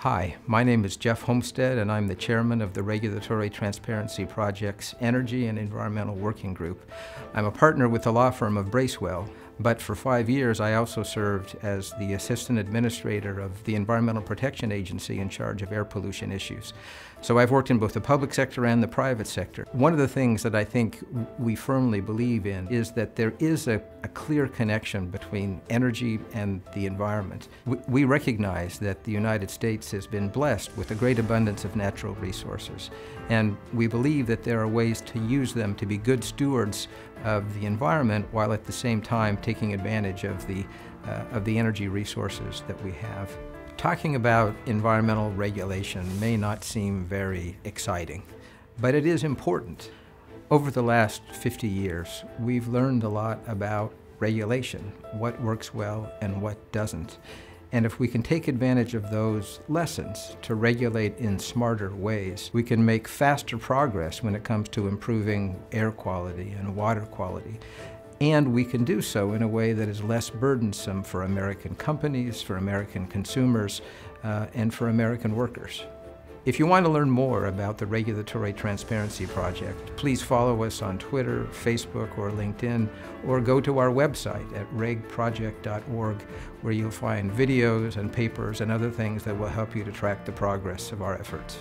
Hi, my name is Jeff Holmstead, and I'm the chairman of the Regulatory Transparency Project's Energy and Environmental Working Group. I'm a partner with the law firm of Bracewell, but for 5 years I also served as the assistant administrator of the Environmental Protection Agency in charge of air pollution issues. So I've worked in both the public sector and the private sector. One of the things that I think we firmly believe in is that there is a clear connection between energy and the environment. We recognize that the United States has been blessed with a great abundance of natural resources, and we believe that there are ways to use them to be good stewards of the environment while at the same time taking advantage of the energy resources that we have. Talking about environmental regulation may not seem very exciting, but it is important. Over the last 50 years, we've learned a lot about regulation, what works well and what doesn't. And if we can take advantage of those lessons to regulate in smarter ways, we can make faster progress when it comes to improving air quality and water quality. And we can do so in a way that is less burdensome for American companies, for American consumers, and for American workers. If you want to learn more about the Regulatory Transparency Project, please follow us on Twitter, Facebook, or LinkedIn, or go to our website at regproject.org, where you'll find videos and papers and other things that will help you to track the progress of our efforts.